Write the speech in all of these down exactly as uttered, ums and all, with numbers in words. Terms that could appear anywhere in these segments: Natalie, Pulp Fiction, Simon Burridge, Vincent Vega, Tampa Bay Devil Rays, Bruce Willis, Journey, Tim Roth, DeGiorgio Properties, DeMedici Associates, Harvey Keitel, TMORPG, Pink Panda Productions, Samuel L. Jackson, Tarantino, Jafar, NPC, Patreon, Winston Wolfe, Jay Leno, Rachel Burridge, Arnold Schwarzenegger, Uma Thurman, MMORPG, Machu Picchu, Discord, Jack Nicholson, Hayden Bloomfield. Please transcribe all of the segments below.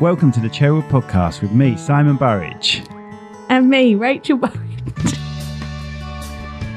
Welcome to the Cherrywood Podcast with me, Simon Burridge. And me, Rachel Burridge.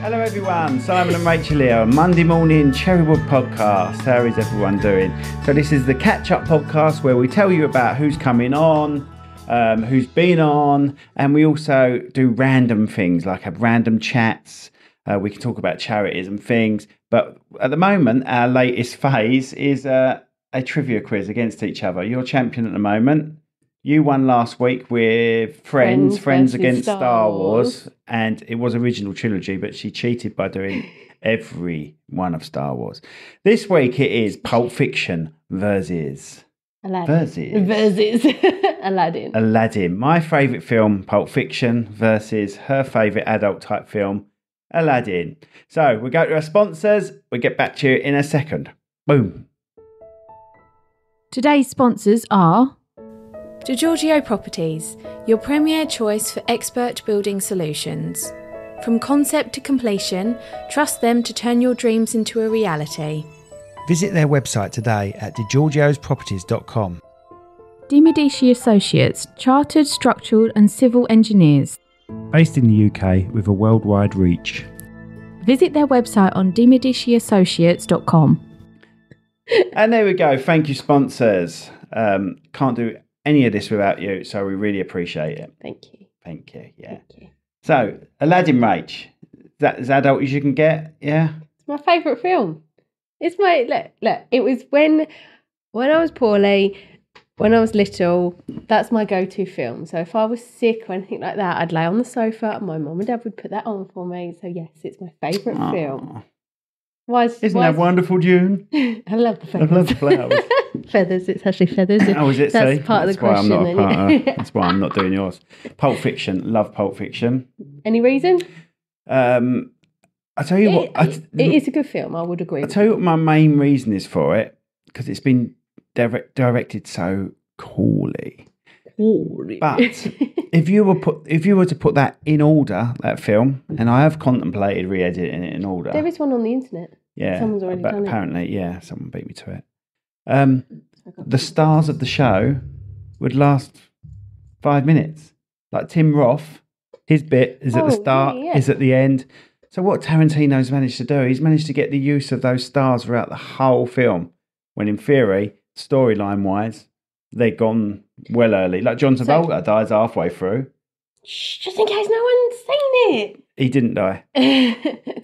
Hello everyone, Simon and Rachel here on Monday morning Cherrywood Podcast. How is everyone doing? So this is the catch-up podcast where we tell you about who's coming on, um, who's been on, and we also do random things like have random chats. Uh, we can talk about charities and things, but at the moment our latest phase is uh, a trivia quiz against each other. You're champion at the moment. You won last week with Friends, Friends, Friends Against Star, Star Wars. Wars, and it was original trilogy, but she cheated by doing every one of Star Wars. This week it is Pulp Fiction versus... Aladdin. Versus. Versus. Aladdin. Aladdin. My favourite film, Pulp Fiction, versus her favourite adult-type film, Aladdin. So we go to our sponsors. We get back to you in a second. Boom. Today's sponsors are... DeGiorgio Properties, your premier choice for expert building solutions. From concept to completion, trust them to turn your dreams into a reality. Visit their website today at de Giorgio's properties dot com. DeMedici Associates, chartered, structural and civil engineers. Based in the U K with a worldwide reach. Visit their website on de Medici Associates dot com. And there we go. Thank you, sponsors. Um, can't do any of this without you, so we really appreciate it. Thank you. Thank you, yeah. Thank you. So, Aladdin, Rach, that as adult as you can get, yeah? It's my favourite film. It's my, look, look, it was when, when I was poorly, when I was little, that's my go-to film. So if I was sick or anything like that, I'd lay on the sofa and my mum and dad would put that on for me. So yes, it's my favourite Aww. film. Why is, Isn't why that is... wonderful, June? I love the flowers. I love the flowers. Feathers, it's actually feathers. Oh, is it? That's see? part that's of the why question. I'm not part of, that's why I'm not doing yours. Pulp Fiction, love Pulp Fiction. Any reason? Um, I tell you it, what, I, it, it is a good film. I would agree. I tell you what, my main reason is for it because it's been direct, directed so coolly. Coolly. But if you were put, if you were to put that in order, that film, and I have contemplated re-editing it in order. There is one on the internet. Yeah, someone's already done it. Apparently, yeah, someone beat me to it. Um, the stars of the show would last five minutes. Like Tim Roth, his bit is at oh, the start, yeah, yeah. is at the end. So what Tarantino's managed to do, he's managed to get the use of those stars throughout the whole film. When in theory, storyline-wise, they've gone well early. Like John Travolta so, dies halfway through. Shh, just in case no one's seen it. He didn't die.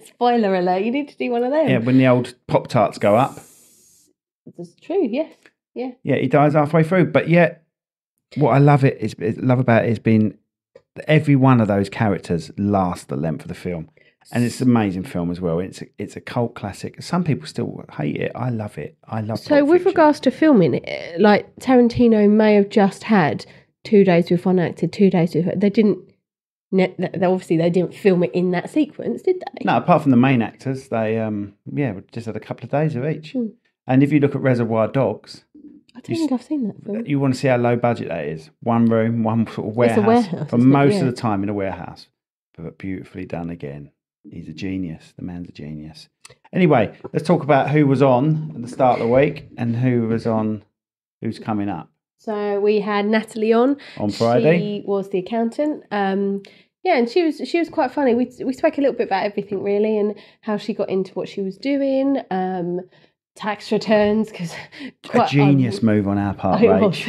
Spoiler alert, you need to do one of them. Yeah, when the old Pop-Tarts go up. That's true, yes. Yeah. Yeah, he dies halfway through. But yet, what I love it is love about it has been that every one of those characters lasts the length of the film. And it's an amazing film as well. It's a, it's a cult classic. Some people still hate it. I love it. I love it. So with regards to filming, like Tarantino may have just had two days with one actor, two days with her. They didn't, they, obviously they didn't film it in that sequence, did they? No, apart from the main actors, they um yeah just had a couple of days of each. Hmm. And if you look at Reservoir Dogs... I don't you, think I've seen that film. You want to see how low budget that is. One room, one sort of warehouse. It's a warehouse. For most yeah. of the time in a warehouse. But beautifully done again. He's a genius. The man's a genius. Anyway, let's talk about who was on at the start of the week and who was on, who's coming up. So we had Natalie on. On Friday. She was the accountant. Um, yeah, and she was she was quite funny. We, we spoke a little bit about everything, really, and how she got into what she was doing. Um... Tax returns, because a genius um, move on our part, Rach,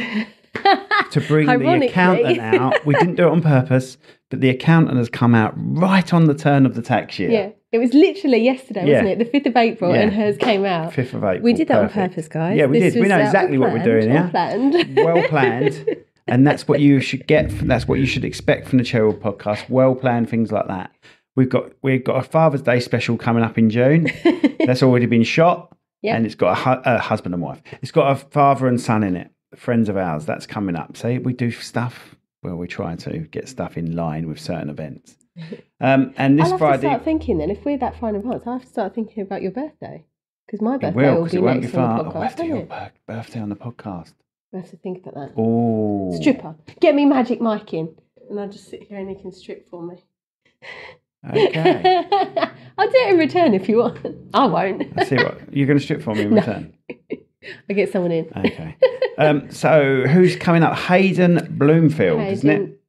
to bring the accountant out. We didn't do it on purpose, but the accountant has come out right on the turn of the tax year. Yeah, it was literally yesterday, yeah. wasn't it? The fifth of April, yeah. and hers came out. Fifth of April. We did that perfect. on purpose, guys. Yeah, we this did. We know exactly what we're doing now. Well planned, well planned, and that's what you should get. From, that's what you should expect from the Cherrywood Podcast. Well planned things like that. We've got we've got a Father's Day special coming up in June. That's already been shot. Yep. And it's got a, hu- a husband and wife. It's got a father and son in it, friends of ours. That's coming up. See, we do stuff where we try to get stuff in line with certain events. Um, and this I'll have Friday, to start thinking then. If we're that far in advance, I have to start thinking about your birthday because my birthday will, will be next be on the podcast. Oh, I have to do your birthday on the podcast. I have to think about that. Oh, stripper, get me Magic Mike in, and I'll just sit here and he can strip for me. Okay. I'll do it in return if you want. I won't. I see what you're going to strip for me in no. return. I'll get someone in. Okay. Um, so who's coming up? Hayden Bloomfield, Hayden isn't it?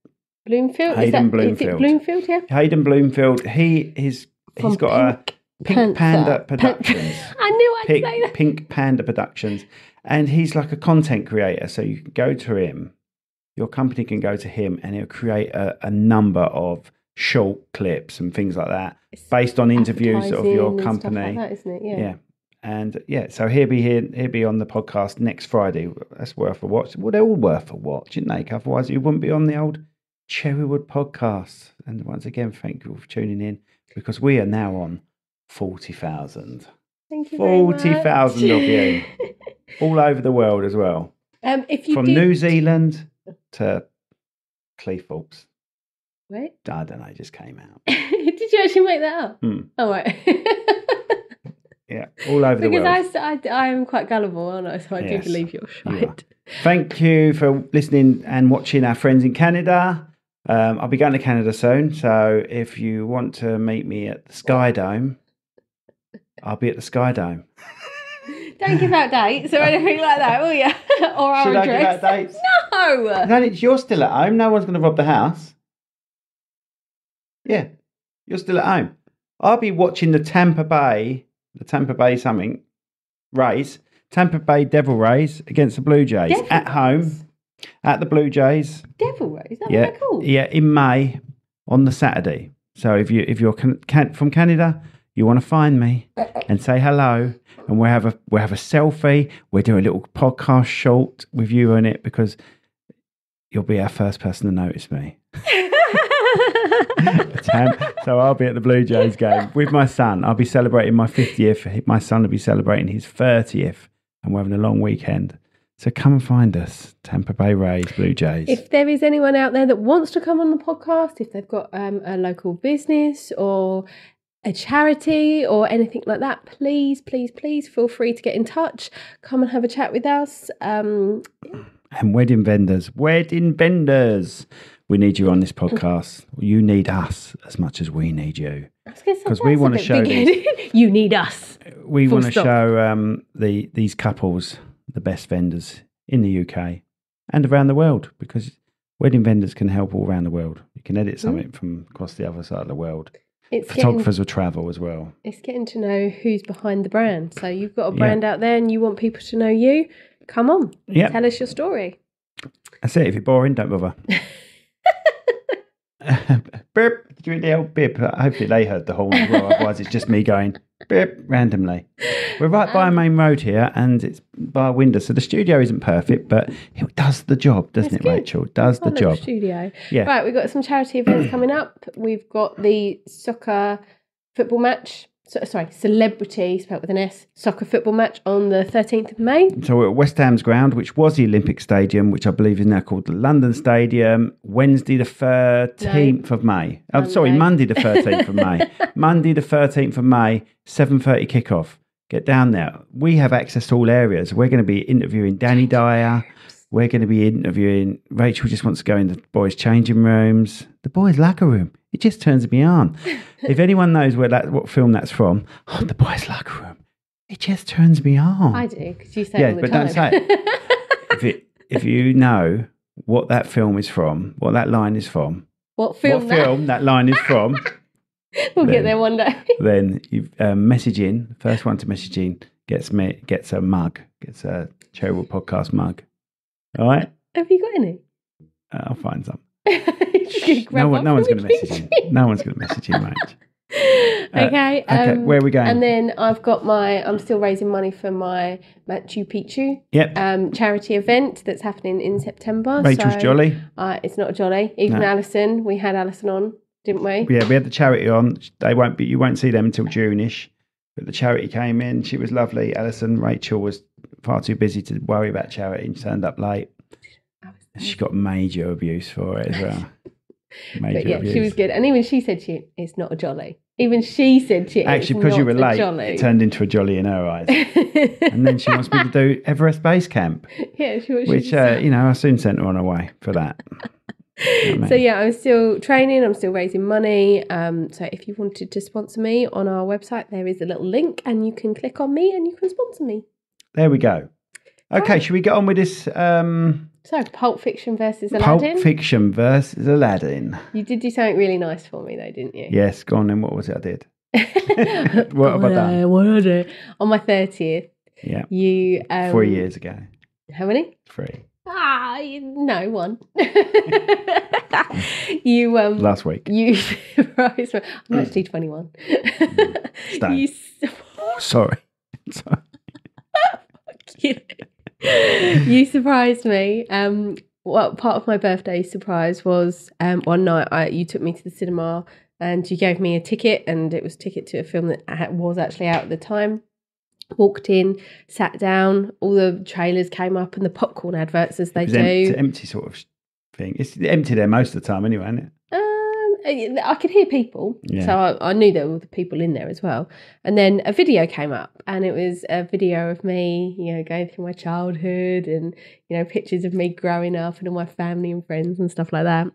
Bloomfield? Hayden is that, Bloomfield. Is it Bloomfield, yeah? Hayden Bloomfield. He is, he's got Pink a Pink Panther. Panda Productions. I knew I'd Pink, say that. Pink Panda Productions. And he's like a content creator. So you can go to him. Your company can go to him and he'll create a, a number of short clips and things like that it's based on interviews of your company. Like that, isn't it? Yeah. yeah. And yeah, so he'll be here, he'll be on the podcast next Friday. That's worth a watch. Well, they're all worth a watch, aren't they? Otherwise, you wouldn't be on the old Cherrywood Podcast. And once again, thank you all for tuning in because we are now on forty thousand. Thank you. forty thousand of you all over the world as well. Um, if you From do... New Zealand to Cleethorpes. Wait. I don't know, it just came out. Did you actually make that up? Mm. Oh, right. Yeah, all over because the world. Because I, I, I am quite gullible, aren't I? So I yes, do believe you're right. You are. Thank you for listening and watching our friends in Canada. Um, I'll be going to Canada soon. So if you want to meet me at the Skydome, I'll be at the Skydome. Don't give out dates or anything like that, will you? Or our Should address. Should I give out dates? No! No, you're still at home. No one's going to rob the house. Yeah, you're still at home. I'll be watching the Tampa Bay... The Tampa Bay something Rays, Tampa Bay Devil Rays against the Blue Jays Devil at home at the Blue Jays. Devil Rays, that's yeah. what they're called. Yeah, in May on the Saturday. So if you if you're can, can, from Canada, you want to find me and say hello, and we'll have a we'll have a selfie. We'll do a little podcast short with you on it because you'll be our first person to notice me. So I'll be at the Blue Jays game with my son. I'll be celebrating my fiftieth. My son will be celebrating his thirtieth and we're having a long weekend. So come and find us, Tampa Bay Rays, Blue Jays. If there is anyone out there that wants to come on the podcast, if they've got um, a local business or a charity or anything like that, please, please, please feel free to get in touch. Come and have a chat with us. Um, yeah. And wedding vendors, wedding vendors. We need you on this podcast. You need us as much as we need you. Because we want to show this, you need us. We want to show um, the these couples the best vendors in the U K and around the world because wedding vendors can help all around the world. You can edit something mm. from across the other side of the world. It's Photographers getting, will travel as well. It's getting to know who's behind the brand. So you've got a brand yeah. out there and you want people to know you, come on. Yep. Tell us your story. That's it. If you're boring, don't bother. Burp. Did you read the old bip? Hopefully they heard the horn as well, otherwise it's just me going burp randomly. We're right um, by a main road here and it's by a window, so the studio isn't perfect, but it does the job, doesn't it, good. Rachel? It does the job. Studio. Yeah. Right, we've got some charity events coming up. We've got the soccer football match. So, sorry, celebrity, spelled with an S, soccer football match on the thirteenth of May. So we're at West Ham's ground, which was the Olympic Stadium, which I believe is now called the London Stadium, Wednesday the thirteenth no. of May. I'm oh, sorry, Monday the thirteenth of May. Monday the thirteenth of May, seven thirty kickoff. Get down there. We have access to all areas. We're going to be interviewing Danny Dyer. We're going to be interviewing, Rachel just wants to go in the boys' changing rooms. The boys' locker room. It just turns me on. If anyone knows where that, what film that's from, oh, the boys' locker room. It just turns me on. I do, because you say yeah, it all the time. Yeah, but don't say it. if it. If you know what that film is from, what that line is from. What film, what that? film that line is from. We'll then, get there one day. Then you um, message in. First one to message in gets, me, gets a mug, gets a Cherrywood Podcast mug. All right. Have you got any? Uh, I'll find some. no, one, no one's going to message you. No one's going to message you, mate. Uh, okay. Um, okay. Where are we going? And then I've got my. I'm still raising money for my Machu Picchu. Yep. Um, charity event that's happening in September. Rachel's so, jolly. Uh, it's not jolly. Even no. Alison. We had Alison on, didn't we? Yeah, we had the charity on. They won't be. You won't see them until June-ish. But the charity came in. She was lovely. Alison, Rachel was far too busy to worry about charity and turned up late. She got major abuse for it as well. Major but yeah, abuse. She was good. And even she said she it's not a jolly. Even she said she Actually, it's because not you were late, it turned into a jolly in her eyes. And then she wants me to do Everest Base Camp. Yeah, she wants Which, uh, you know, I soon sent her on her way for that. You know what I mean? So, yeah, I'm still training. I'm still raising money. Um, so if you wanted to sponsor me on our website, there is a little link and you can click on me and you can sponsor me. There we go. Okay, right. Should we get on with this? Um, so, Pulp Fiction versus Aladdin? Pulp Fiction versus Aladdin. You did do something really nice for me, though, didn't you? Yes, go on then. What was it I did? what have I done? What did I do? On my thirtieth. Yeah. You. Um, Four years ago. How many? Three. Ah, no, one. you um last week. You right? So I'm actually twenty-one. you, sorry, sorry. you surprised me. Um, well, part of my birthday surprise was um one night I you took me to the cinema and you gave me a ticket, and it was a ticket to a film that was actually out at the time. Walked in, sat down, all the trailers came up and the popcorn adverts as they do. Empty, empty sort of thing. It's empty there most of the time anyway, isn't it? Um, I could hear people, yeah. so I, I knew there were the people in there as well. And then a video came up, and it was a video of me, you know, going through my childhood and, you know, pictures of me growing up and all my family and friends and stuff like that.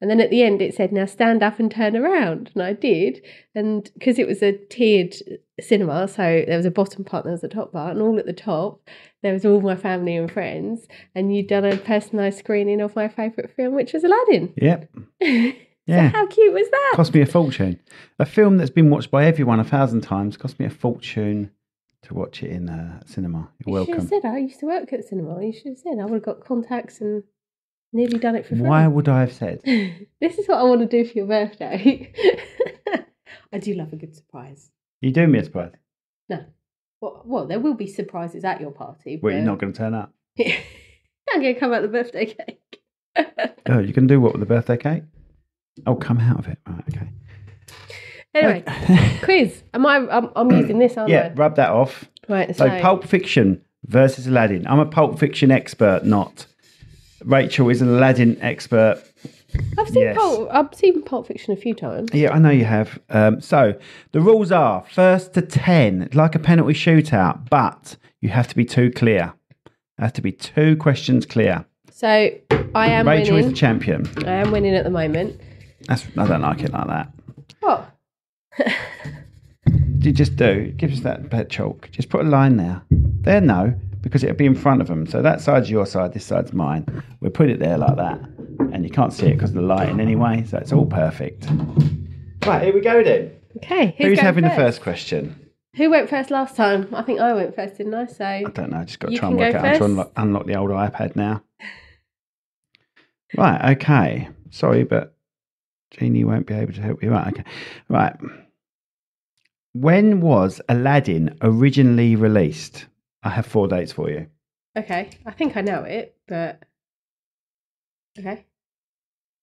And then at the end it said, now stand up and turn around. And I did. And because it was a tiered cinema, so there was a bottom part, there was a top part, and all at the top there was all my family and friends, and you'd done a personalised screening of my favourite film, which was Aladdin. Yep. Yeah. So how cute was that? Cost me a fortune. A film that's been watched by everyone a thousand times cost me a fortune to watch it in a cinema. You're you welcome. You should have said I used to work at cinema. You should have said I would have got contacts and nearly done it for free. Why would I have said? This is what I want to do for your birthday. I do love a good surprise. You do me a surprise? No. Well, well, there will be surprises at your party. Well, you're not going to turn up. I'm going to come out the birthday cake. Oh, you can do what with the birthday cake? Oh, come out of it. Right, okay. Anyway, quiz. Am I? I'm, I'm using this, aren't yeah, I? Yeah, rub that off. Right. So, so, Pulp Fiction versus Aladdin. I'm a Pulp Fiction expert, not. Rachel is an Aladdin expert. I've seen yes. Pulp, I've seen Pulp Fiction a few times. Yeah, I know you have. Um, so the rules are first to ten, like a penalty shootout, but you have to be two clear. You have to be two questions clear. So I am. Rachel winning. is the champion. I am winning at the moment. That's I don't like it like that. What? You just do. Give us that pet chalk. Just put a line there. There, no, because it'll be in front of them. So that side's your side. This side's mine. We'll put it there like that. And you can't see it because of the lighting anyway, so it's all perfect. Right, here we go then. Okay, who's, who's having first? the first question? Who went first last time? I think I went first, didn't I? So I don't know. I just got to try and work out how to unlock, unlock the old iPad now. Right. Okay. Sorry, but Jeannie won't be able to help you. Right. Okay. Right. When was Aladdin originally released? I have four dates for you. Okay. I think I know it, but okay.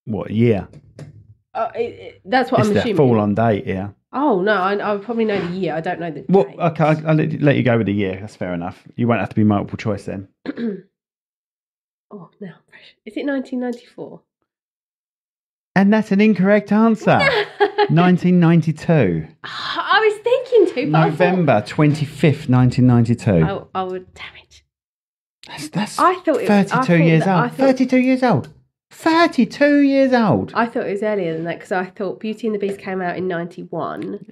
What year? Uh, it, it, that's what it's I'm the assuming. It's a full-on date, yeah. Oh, no, I, I probably know the year. I don't know the date. Well, okay, I'll, I'll let you go with the year. That's fair enough. You won't have to be multiple choice then. Oh, no. Is it nineteen ninety-four? And that's an incorrect answer. nineteen ninety-two. I was thinking too, but November thought... twenty-fifth, nineteen ninety-two. Oh, I would, damn it. That's, that's I thought it was, thirty-two I thought years that, old. I thought... thirty-two years old. thirty-two years old. I thought it was earlier than that because I thought Beauty and the Beast came out in ninety-one.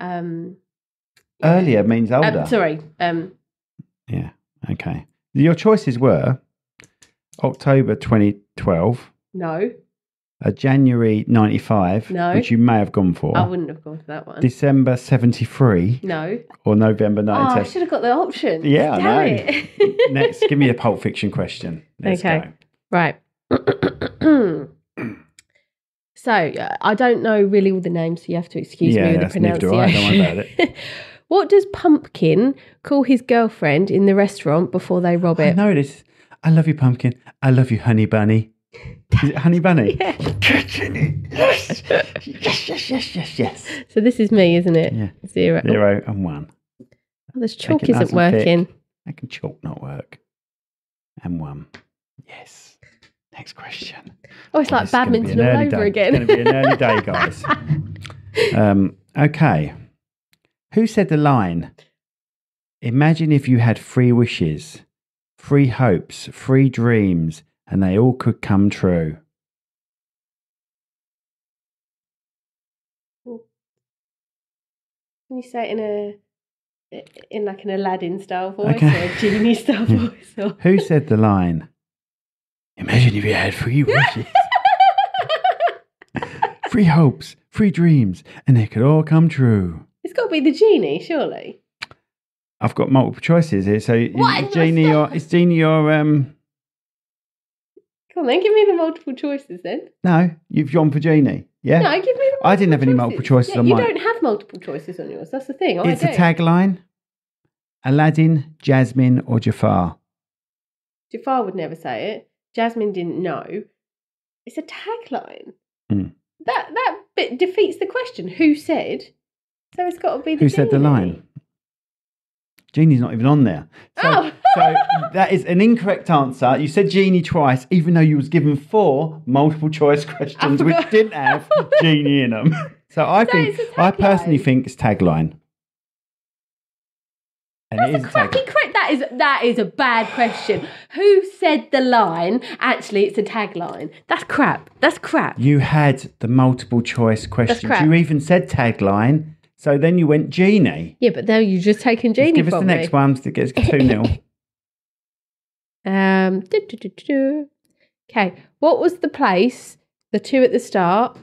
Um, yeah. Earlier means older. Um, sorry. Um, yeah, okay. Your choices were October twenty twelve. No. Uh, January ninety-five. No. Which you may have gone for. I wouldn't have gone for that one. December seventy-three. No. Or November ninety-two. Oh, I should have got the option. Yeah, Damn I know. It. Next, give me a Pulp Fiction question. Let's okay. go. Right. So uh, I don't know really all the names, so you have to excuse yeah, me with the pronunciation. Yeah, that's neither do I. Don't worry about it. What does Pumpkin call his girlfriend in the restaurant before they rob it? I know this. I love you, Pumpkin. I love you, Honey Bunny. Is it Honey Bunny? Yeah. Yes. Yes, yes, yes, yes, yes. So this is me, isn't it? Yeah. Zero. Zero and one. Oh, this chalk isn't nice working. How can chalk not work? And one. Yes. Next question. Oh, it's oh, like badminton all over day. again. It's going to be an early day, guys. um, okay. Who said the line, imagine if you had three wishes, three hopes, three dreams, and they all could come true? Can you say it in a in like an Aladdin style voice okay. or a genie style yeah. voice. Or... Who said the line? Imagine if you had three wishes. Free hopes, free dreams, and they could all come true. It's got to be the genie, surely. I've got multiple choices here, so it's genie or it's genie or um. Come on, then give me the multiple choices then. No, you've gone for genie. Yeah. No, give me. The I didn't have any choices. multiple choices yeah, on you mine. You don't have multiple choices on yours. That's the thing. I it's do. a tagline: Aladdin, Jasmine, or Jafar. Jafar would never say it. Jasmine didn't know. It's a tagline. Mm. That that bit defeats the question. Who said? So it's got to be the Who genie. said the line? Genie's not even on there. So, oh. so that is an incorrect answer. You said genie twice, even though you was given four multiple choice questions which didn't have genie in them. So I so think I personally think it's tagline. And That's it is a cracky tagline. Cra- that is that is a bad question. Who said the line? Actually, it's a tagline. That's crap. That's crap. You had the multiple choice questions. You even said tagline. So then you went genie. Yeah, but now you've just taken genie. Just give us the me. next one to get us two nil. um, do, do, do, do, do. Okay, what was the place the two at the start,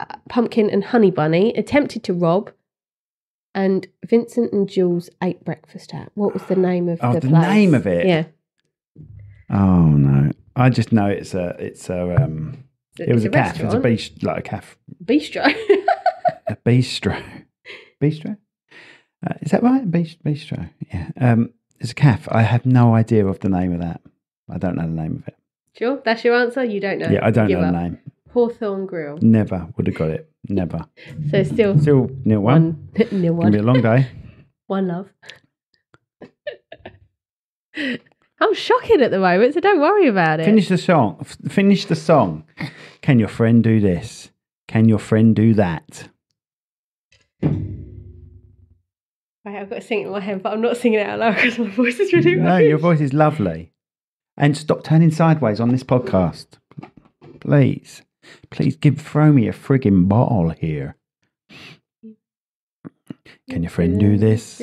uh, Pumpkin and Honey Bunny, attempted to rob, and Vincent and Jules ate breakfast at? What was the name of oh, the, the place? Oh, the name of it. Yeah. Oh no, I just know it's a it's a um. It's it was a, a cafe. It's a bistro, like a cafe. Bistro. A bistro. Bistro? Uh, is that right? Bist- bistro. Yeah. Um, it's a cafe. I have no idea of the name of that. I don't know the name of it. Sure? That's your answer? You don't know? Yeah, I don't Give know up. the name. Hawthorne Grill. Never would have got it. Never. So still... Still nil one. one nil one. It's going to be a long day. One love. I'm shocking at the moment, so don't worry about it. Finish the song. F- finish the song. Can your friend do this? Can your friend do that? Right, I've got to sing it in my head, but I'm not singing it out loud because my voice is really No, rubbish. Your voice is lovely. And stop turning sideways on this podcast. Please. Please give throw me a frigging bottle here. Can your friend do this?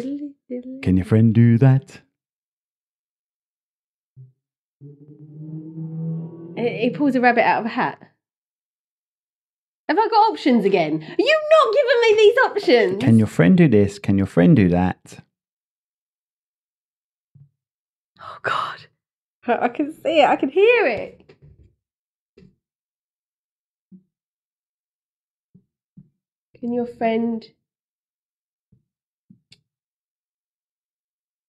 Can your friend do that? He pulls a rabbit out of a hat. Have I got options again? Are you not giving me these options? Can your friend do this? Can your friend do that? Oh, God. I can see it. I can hear it. Can your friend...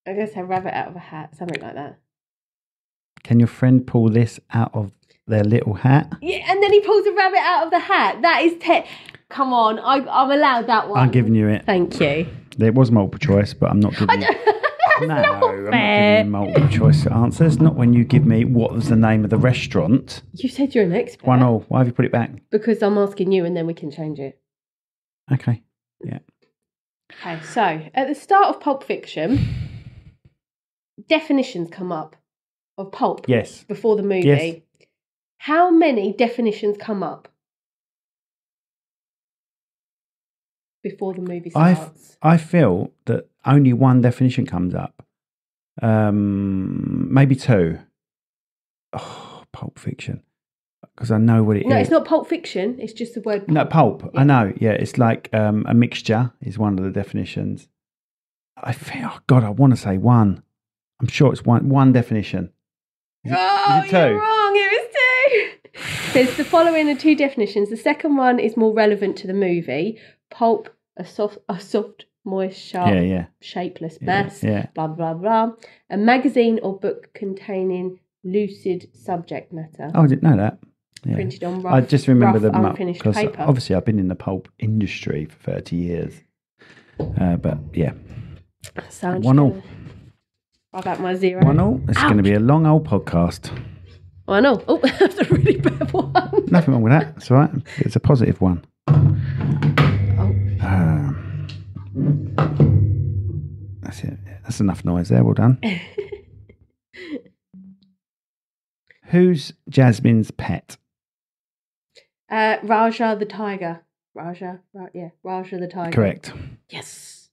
I guess a rabbit out of a hat, something like that. Can your friend pull this out of... their little hat. Yeah, and then he pulls a rabbit out of the hat. That is te- Come on, I, I'm allowed that one. I'm giving you it. Thank you. There was multiple choice, but I'm not giving you No, not I'm fair. not giving you multiple choice answers. Not when you give me what was the name of the restaurant. You said you're an expert. One all. Why have you put it back? Because I'm asking you and then we can change it. Okay. Yeah. Okay, so at the start of Pulp Fiction, definitions come up of pulp. Yes. Before the movie. Yes. How many definitions come up before the movie starts? I, I feel that only one definition comes up. Um, maybe two. Oh, Pulp Fiction. Because I know what it no, is. No, it's not Pulp Fiction. It's just the word pulp. No, pulp. Yeah. I know. Yeah, it's like um, a mixture is one of the definitions. I feel, oh God, I want to say one. I'm sure it's one, one definition. Is it, oh, is it two? You're wrong. It was two. Says the following are two definitions. The second one is more relevant to the movie. Pulp, a soft, a soft, moist, sharp, yeah, yeah. shapeless mass, yeah, yeah. blah, blah, blah. A magazine or book containing lucid subject matter. Oh, I didn't know that. Yeah. Printed on rough, I just remember rough, the unfinished up, paper. Obviously, I've been in the pulp industry for thirty years. Uh, but, yeah. Sounds One all. I've got my zero. One all. It's going to be a long old podcast. Oh, I know. Oh, that's a really bad one. Nothing wrong with that. It's all right. It's a positive one. Oh. Um, that's it. That's enough noise there. Well done. Who's Jasmine's pet? Uh, Raja the tiger. Raja. Ra- yeah, Raja the tiger. Correct. Yes.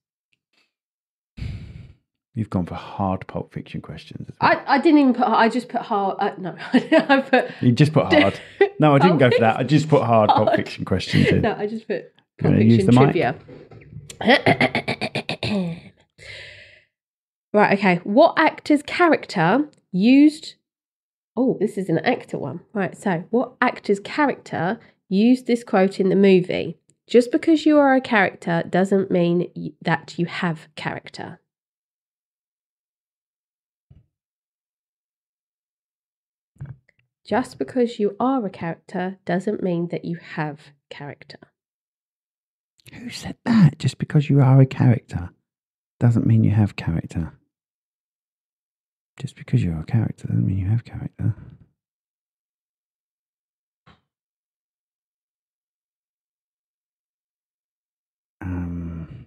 You've gone for hard Pulp Fiction questions. Well. I, I didn't even put hard. I just put hard. Uh, no, I put. You just put hard. No, I didn't go for that. I just put hard, hard. Pulp Fiction questions in. No, I just put Pulp Fiction trivia. Right, okay. What actor's character used... Oh, this is an actor one. Right, so what actor's character used this quote in the movie? Just because you are a character doesn't mean that you have character. Just because you are a character doesn't mean that you have character. Who said that? Just because you are a character doesn't mean you have character. Just because you're a character doesn't mean you have character. Um.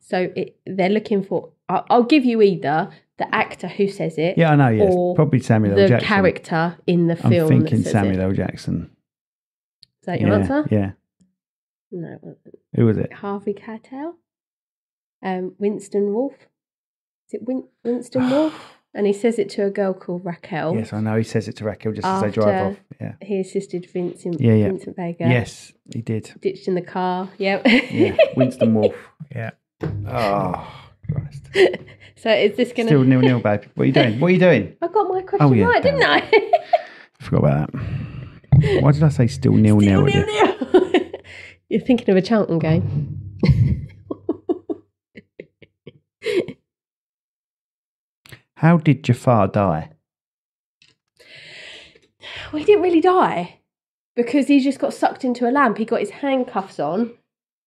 So it, they're looking for... I'll, I'll give you either the actor who says it... Yeah, I know, yes. Or probably Samuel L. Jackson. The character in the film. I'm thinking Samuel L. Jackson. Is that your yeah, answer? Yeah. No, it wasn't. Who was it? Harvey Keitel? Um, Winston Wolfe? Is it Win Winston Wolfe? And he says it to a girl called Raquel. Yes, I know. He says it to Raquel just as they drive off. Yeah. He assisted Vincent yeah, yeah. Vincent Vega. Yes, he did. Ditched in the car. Yeah. Yeah. Winston Wolfe. Yeah. Oh, Christ. So is this going to... Still nil-nil, babe. What are you doing? What are you doing? I got my question oh, yeah, right, didn't I? I forgot about that. Why did I say still nil-nil? Still nil-nil. You're thinking of a Charlton game. How did Jafar die? Well, he didn't really die because he just got sucked into a lamp. He got his handcuffs on,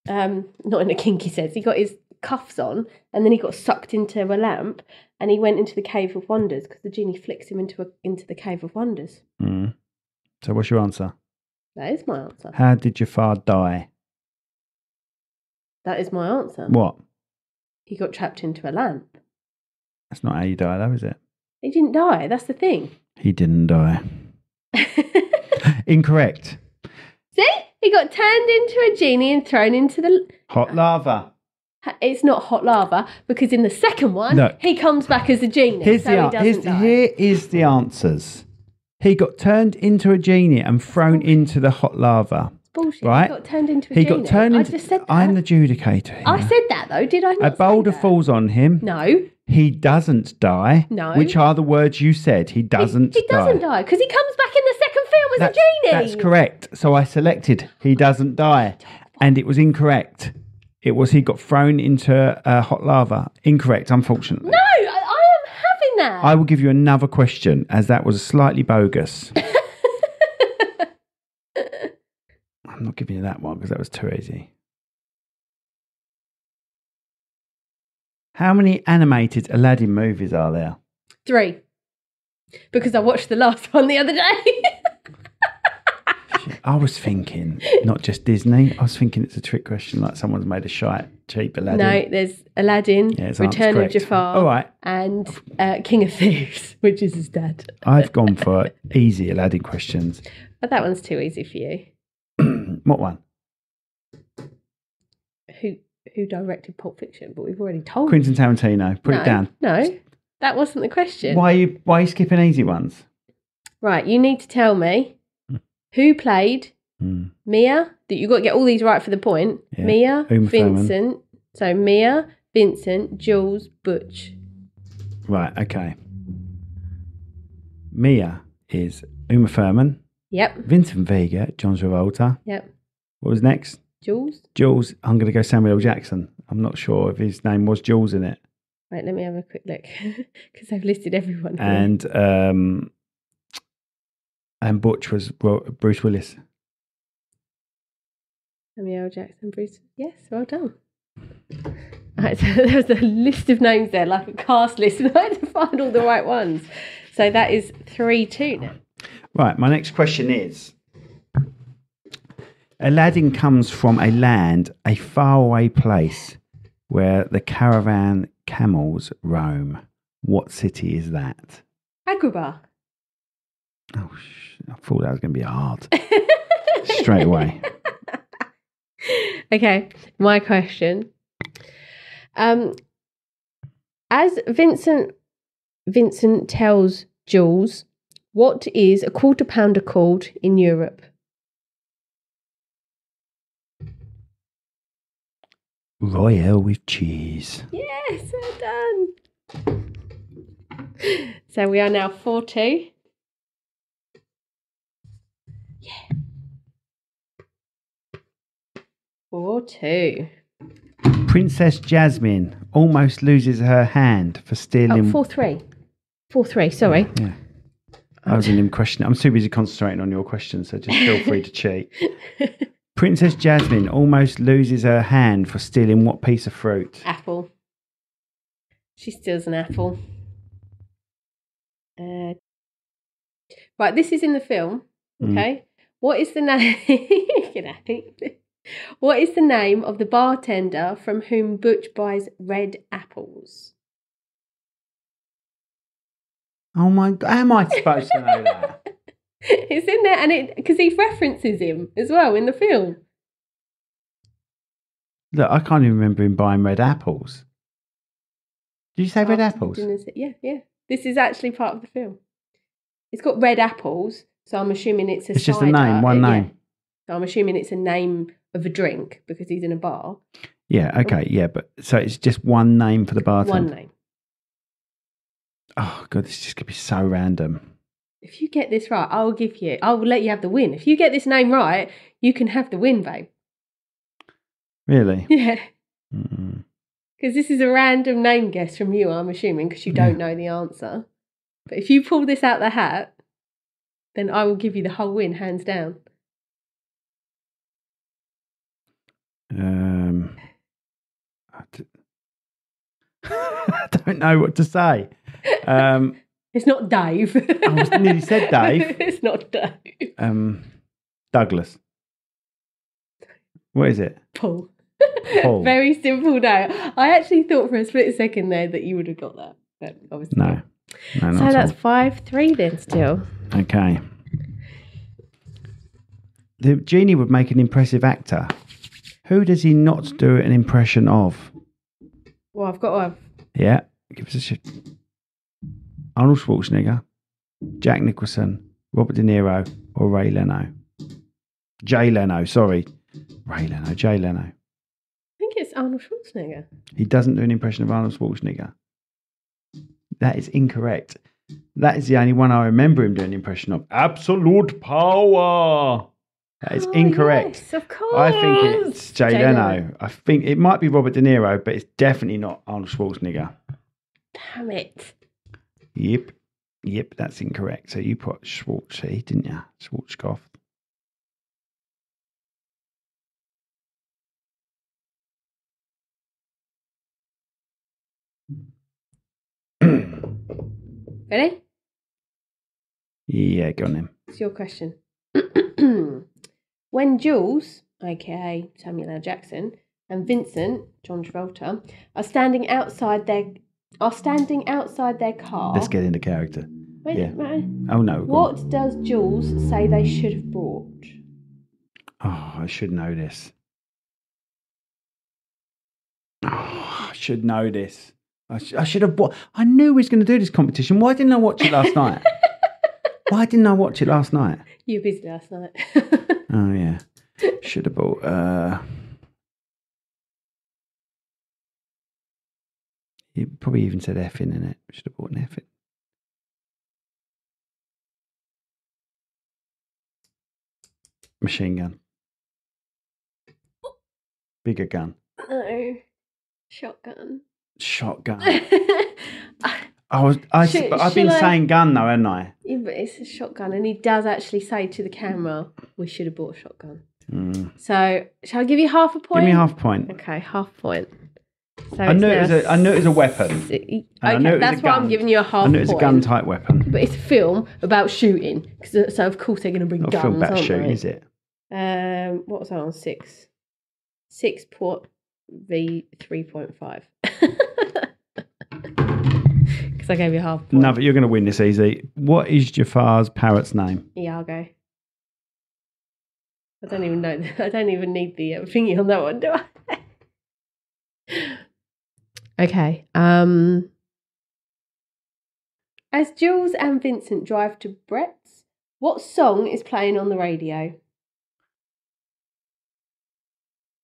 um, not in a kinky sense. He got his cuffs on and then he got sucked into a lamp and he went into the Cave of Wonders because the genie flicks him into a, into the Cave of Wonders. Mm. So what's your answer? That is my answer. How did Jafar die? That is my answer. What? He got trapped into a lamp. That's not how you die, though, is it? He didn't die. That's the thing. He didn't die. Incorrect. See? He got turned into a genie and thrown into the... Hot lava. It's not hot lava, because in the second one, no. He comes back as a genie. Here's so the, he here's, here is the answers. He got turned into a genie and thrown into the hot lava. Bullshit. Right? He got turned into a he genie. Got turned into, I just said that. I'm the adjudicator here. I said that, though. Did I not? A boulder falls on him. No. He doesn't die. No. Which are the words you said? He doesn't die. He, he doesn't die because he comes back in the second film as that's, a genie. That's correct. So I selected he doesn't die and it was incorrect. It was he got thrown into uh, hot lava. Incorrect, unfortunately. No, I, I am having that. I will give you another question as that was slightly bogus. I'm not giving you that one because that was too easy. How many animated Aladdin movies are there? Three. Because I watched the last one the other day. I was thinking, not just Disney. I was thinking it's a trick question, like someone's made a shite cheap Aladdin. No, there's Aladdin, yeah, Return of Jafar, all right. and uh, King of Thieves, which is his dad. I've gone for easy Aladdin questions. But that one's too easy for you. What one? Who... Who directed Pulp Fiction? But we've already told Quentin Tarantino. Put no, it down. No, that wasn't the question. Why are you why are you skipping easy ones? Right, you need to tell me who played mm. Mia. That you got to get all these right for the point. Yeah. Mia, Uma Vincent. Thurman. So Mia, Vincent, Jules, Butch. Right. Okay. Mia is Uma Thurman. Yep. Vincent Vega, John Travolta. Yep. What was next? Jules? Jules. I'm going to go Samuel L. Jackson. I'm not sure if his name was Jules in it. Wait, let me have a quick look because I've listed everyone. Here. And um, and Butch was Bruce Willis. Samuel L. Jackson, Bruce. Yes, well done. All right, so there was a list of names there, like a cast list, and I had to find all the right ones. So that is three two now. Right, my next question is... Aladdin comes from a land, a faraway place, where the caravan camels roam. What city is that? Agrabah. Oh, sh I thought that was going to be hard. Straight away. Okay, my question. Um, As Vincent Vincent tells Jules, what is a quarter pounder called in Europe? Royale with cheese. Yes, well done. So we are now four two. Yeah. four two. Princess Jasmine almost loses her hand for stealing... Oh, four three. four three, sorry. Yeah. yeah. I was in him questioning. I'm too busy concentrating on your question, so just feel free to cheat. Princess Jasmine almost loses her hand for stealing what piece of fruit? Apple. She steals an apple. Uh, right, this is in the film. Okay. Mm. What is the name? You know, what is the name of the bartender from whom Butch buys red apples? Oh my God! How am I supposed to know that? It's in there, and it because he references him as well in the film. Look, I can't even remember him buying red apples. Did you say red After apples? Dinner, yeah, yeah. This is actually part of the film. It's got red apples, so I'm assuming it's a. It's cider. Just a name, one name. Yeah. So I'm assuming it's a name of a drink because he's in a bar. Yeah. Okay. Yeah, but so it's just one name for the bartender. One name. Oh God, this is just gonna be so random. If you get this right, I'll give you. I'll let you have the win. If you get this name right, you can have the win, babe. Really? Yeah. Because this is a random name guess from you, I'm assuming, because you don't yeah. know the answer. But if you pull this out the hat, then I will give you the whole win, hands down. Um, I, d- I don't know what to say. Um, it's not Dave. I was, nearly said Dave. It's not Dave. Um, Douglas. What is it? Paul. Paul. Very simple now. I actually thought for a split second there that you would have got that, but obviously no. no so that's five three then still. Okay. The genie would make an impressive actor. Who does he not do an impression of? Well, I've got one. Yeah, give us a shit. Arnold Schwarzenegger, Jack Nicholson, Robert De Niro, or Ray Leno? Jay Leno, sorry. Ray Leno, Jay Leno. I think it's Arnold Schwarzenegger. He doesn't do an impression of Arnold Schwarzenegger. That is incorrect. That is the only one I remember him doing an impression of. Absolute power. That is oh, incorrect. Yes, of course. I think it's Jay, Jay Leno. Leno. I think it might be Robert De Niro, but it's definitely not Arnold Schwarzenegger. Damn it. Yep. Yep, that's incorrect. So you put Schwartzy, didn't you? Schwarzkopf. Ready? Yeah, go on then. It's your question. When Jules, aka Samuel L. Jackson, and Vincent, John Travolta, are standing outside their are standing outside their car. Let's get into character. Wait, yeah. wait. Oh no. What does Jules say they should have brought? Oh, I should know this. Oh, I should know this. I, sh- I should have. Wa- I knew we was going to do this competition. Why didn't I watch it last night? Why didn't I watch it last night? You were busy last night. Oh yeah, should have bought. Uh, you probably even said effing in it. Should have bought an effing. Machine gun. Bigger gun. No, shotgun. Shotgun. I was, I, should, I've been I, saying gun though, haven't I? Yeah, but it's a shotgun, and he does actually say to the camera, we should have bought a shotgun. Mm. So, shall I give you half a point? Give me half a point. Okay, half a point. So I, knew it was a, I knew it was a weapon. Six, okay, I knew it was that's a gun. Why I'm giving you a half point. I knew it was point. a gun-type weapon. But it's a film about shooting, so of course they're going to bring Not guns, aren't they? Not a film about shooting, they? Is it? Um, what was I on? Six. Six port v three point five. Because I gave you half a point. No, but you're going to win this easy. What is Jafar's parrot's name? Iago. I don't even know. I don't even need the thingy on that one, do I? Okay. Um, As Jules and Vincent drive to Brett's, what song is playing on the radio?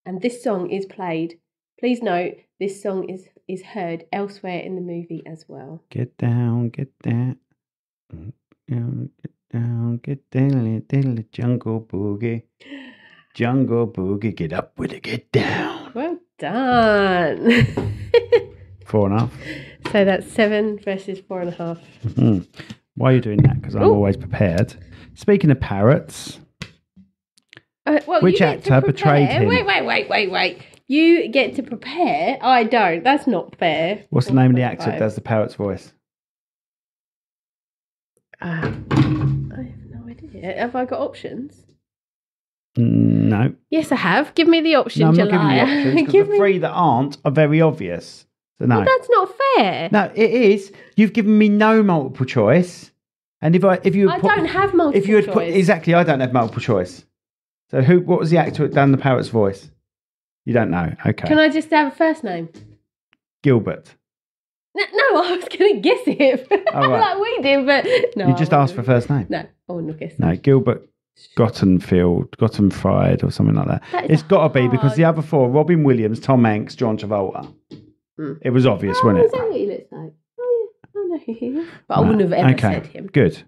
And this song is played. Please note, this song is, is heard elsewhere in the movie as well. Get down, get down, get down, get down, get down, down, jungle boogie. Jungle boogie, get up with it, get down. Well done. Four and a half. So that's seven versus four and a half. Mm-hmm. Why are you doing that? Because I'm Ooh. always prepared. Speaking of parrots, uh, well, which actor betrayed him? Wait, wait, wait, wait, wait. You get to prepare. I don't. That's not fair. What's the name of the actor that does the parrot's voice? Uh, I have no idea. Have I got options? No. Yes, I have. Give me the options, no, I'm not giving you options, because the three me... that aren't are very obvious. So no. Well, that's not fair. No, it is. You've given me no multiple choice. And if I if you I put, don't have multiple if you had choice. Put, exactly, I don't have multiple choice. So who what was the actor that done the parrot's voice? You don't know. Okay. Can I just have a first name? Gilbert. No, no I was going to guess it. Oh, right. Like we did, but no. You just asked for a first name. No, I wouldn't guess. No, Gilbert Gottenfield, Gottenfried or something like that. that it's got to be because the other four, Robin Williams, Tom Hanks, John Travolta. Mm. It was obvious, oh, wasn't it? Is that what he looks like? Oh, yeah. I know who he is. But right. I wouldn't have ever okay. said him. Good.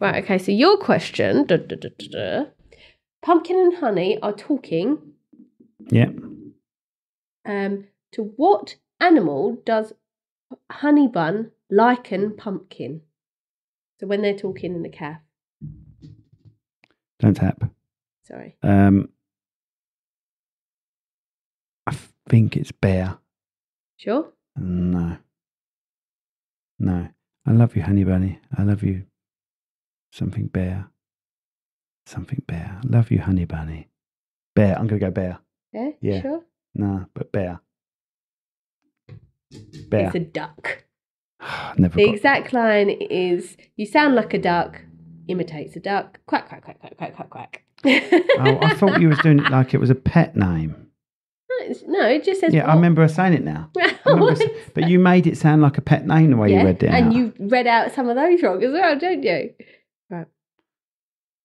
Right, okay, so your question, da, da, da, da, da. Pumpkin and Honey are talking. Yeah. Um, to what animal does Honey Bun liken Pumpkin? So when they're talking in the calf. Don't tap. Sorry. Um, I think it's bear. Sure? No. No. I love you, Honey Bunny. I love you. Something bear. Something bear. I love you, Honey Bunny. Bear. I'm going to go bear. Bear? Yeah. Sure? No, but bear. Bear. It's a duck. Never. The exact line is, you sound like a duck, imitates a duck. Quack, quack, quack, quack, quack, quack, quack. Oh, I thought you was doing it like it was a pet name. No, it just says. Yeah, what? I remember her saying it now. Us, but you made it sound like a pet name the way yeah, you read it. And out. You read out some of those wrong as well, don't you? Right.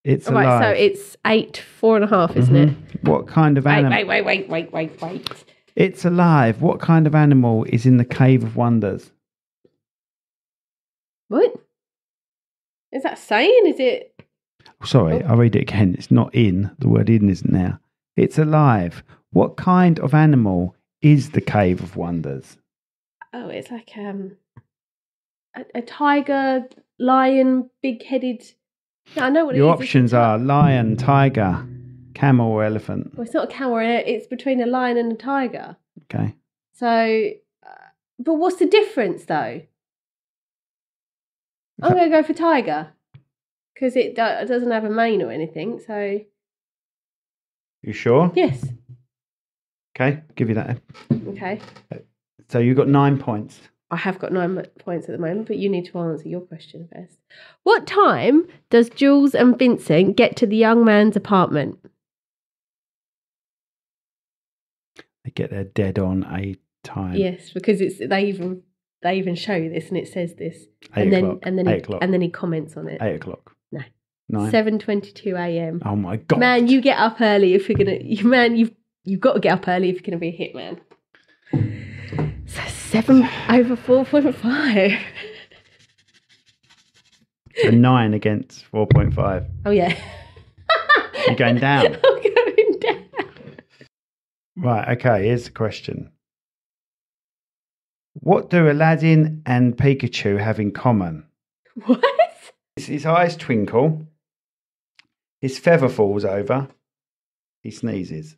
It's all right. So it's eight, four and a half, isn't mm-hmm. it? What kind of animal? Wait, wait, wait, wait, wait, wait, wait. It's alive. What kind of animal is in the Cave of Wonders? What is that saying? Is it? Sorry, oh. I'll read it again. It's not in. The word "in" isn't there. It's alive. What kind of animal is the Cave of Wonders? Oh, it's like um, a, a tiger, lion, big-headed. No, I know what it is. Your options are lion, tiger, camel, or elephant. Well, it's not a camel. It's between a lion and a tiger. Okay. So, uh, but what's the difference though? I'm going to go for tiger because it do- doesn't have a mane or anything. So. You sure? Yes. Okay, give you that. Okay. So you've got nine points. I have got nine points at the moment, but you need to answer your question first. What time does Jules and Vincent get to the young man's apartment? They get there dead on a time. Yes, because it's they even they even show you this, and it says this. Eight and o'clock. Then, and then Eight he, o'clock. And then he comments on it. Eight o'clock. No. Nine. seven twenty-two a.m. Oh my god. Man, you get up early if you're gonna. You, man, you've. You've got to get up early if you're going to be a hitman. So seven over four point five. A nine against four point five. Oh yeah. You're going down. I'm going down. Right. Okay. Here's the question. What do Aladdin and Pikachu have in common? What? His eyes twinkle. His feather falls over. He sneezes.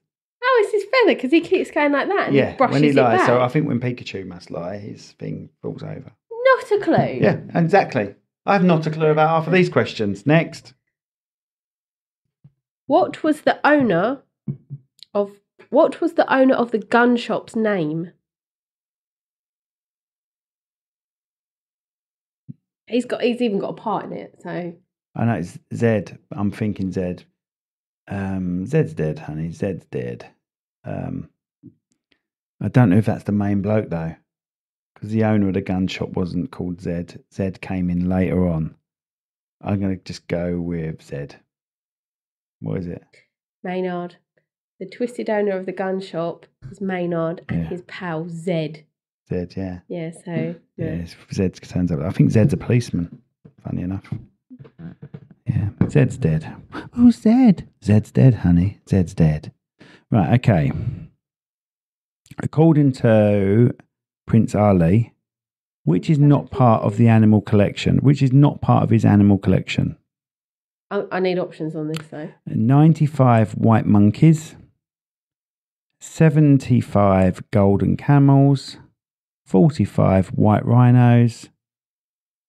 His feather because he keeps going like that and yeah, he brushes when he it lies, back. So I think when Pikachu must lie, his thing falls over. Not a clue. Yeah, exactly. I have not a clue about half of these questions. Next. What was the owner of what was the owner of the gun shop's name? He's got he's even got a part in it, so I know it's Zed. I'm thinking Zed. Um Zed's dead, honey. Zed's dead. Um, I don't know if that's the main bloke though. because the owner of the gun shop wasn't called Zed. Zed came in later on. I'm going to just go with Zed. What is it? Maynard. The twisted owner of the gun shop was Maynard and yeah. his pal Zed. Zed, yeah. Yeah, so. Yeah, yeah Zed turns up. I think Zed's a policeman, funny enough. Yeah, Zed's dead. Oh, Zed. Zed's dead, honey. Zed's dead. Right, okay. According to Prince Ali, which is not part of the animal collection, which is not part of his animal collection. I, I need options on this, though. ninety-five white monkeys, seventy-five golden camels, forty-five white rhinos,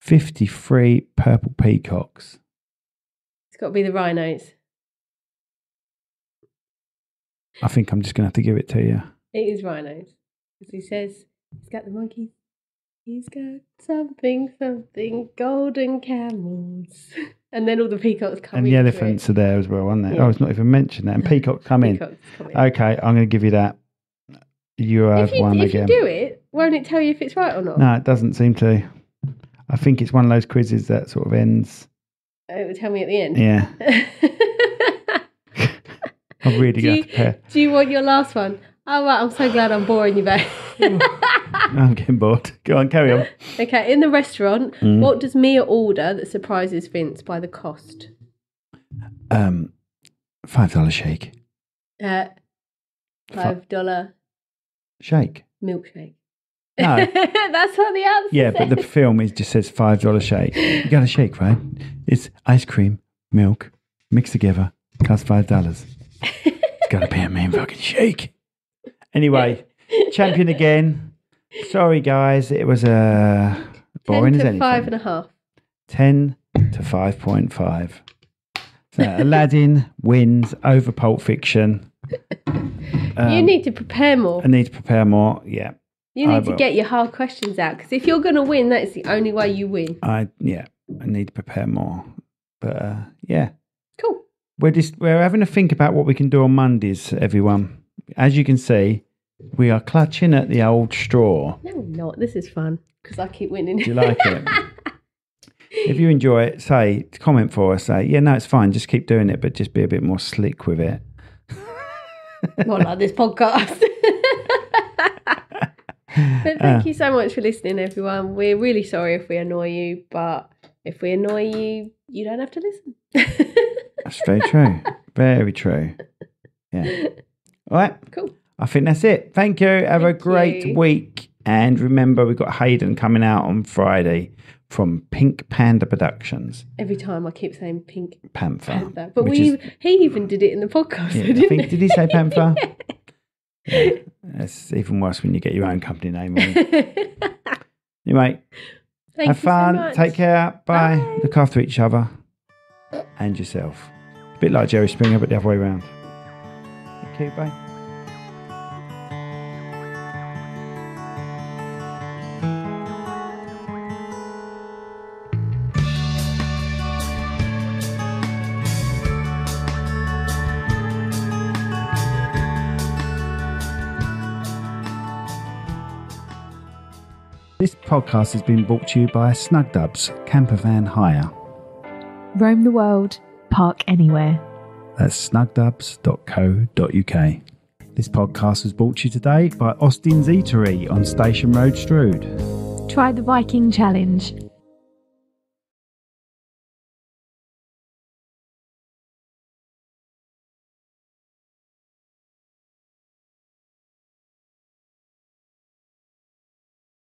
fifty-three purple peacocks. It's got to be the rhinos. I think I'm just going to have to give it to you. It is rhinos. Because he says, he's got the monkeys. He's got something, something, golden camels. And then all the peacocks come and in. And the elephants are there as well, aren't they? Yeah. Oh, it's not even mentioned that. And peacocks come in. Peacocks come in. Okay, I'm going to give you that. You have if you, one if again. If you do it, won't it tell you if it's right or not? No, it doesn't seem to. I think it's one of those quizzes that sort of ends. It would tell me at the end. Yeah. I'm really going to have to pair. Do you want your last one? Oh, right, I'm so glad I'm boring you back. I'm getting bored. Go on, carry on. Okay, in the restaurant, mm. what does Mia order that surprises Vince by the cost? Um, five dollar shake. Uh, five dollar shake. Milkshake. No. That's what the answer Yeah, says. But the film is just says five dollar shake. You got a shake, right? It's ice cream, milk, mixed together, costs five dollars. It's got to be a mean fucking shake. Anyway, champion again. Sorry, guys. It was uh, boring as anything. Five and a half. Ten to five point five. So Aladdin wins over Pulp Fiction. Um, you need to prepare more. I need to prepare more, yeah. You need to get your hard questions out, because if you're going to win, that's the only way you win. I Yeah, I need to prepare more. But, uh, yeah. Cool. We're just, we're having to think about what we can do on Mondays, everyone. As you can see, we are clutching at the old straw. No, we're not. This is fun, because I keep winning. Do you like it? If you enjoy it, say, comment for us. Say, yeah, no, it's fine. Just keep doing it, but just be a bit more slick with it. More like this podcast. But thank uh, you so much for listening, everyone. We're really sorry if we annoy you, but if we annoy you, you don't have to listen. That's very true. Very true. Yeah. All right. Cool. I think that's it. Thank you. Have Thank a great you. week. And remember, we've got Hayden coming out on Friday from Pink Panda Productions. Every time I keep saying Pink Panther. Panther. But we is, he even did it in the podcast. Yeah, didn't I think, he? Did he say Panther? Yeah. It's even worse when you get your own company name on it. Anyway, Thank have fun. So Take care. Bye. Bye. Look after each other and yourself. A bit like Jerry Springer, but the other way around. Okay, bye. This podcast has been brought to you by Snug Dubs, Camper Van Hire. Roam the world, park anywhere. That's snug dubs dot co dot U K. This podcast was brought to you today by Austin's Eatery on Station Road, Strood. Try the Viking Challenge.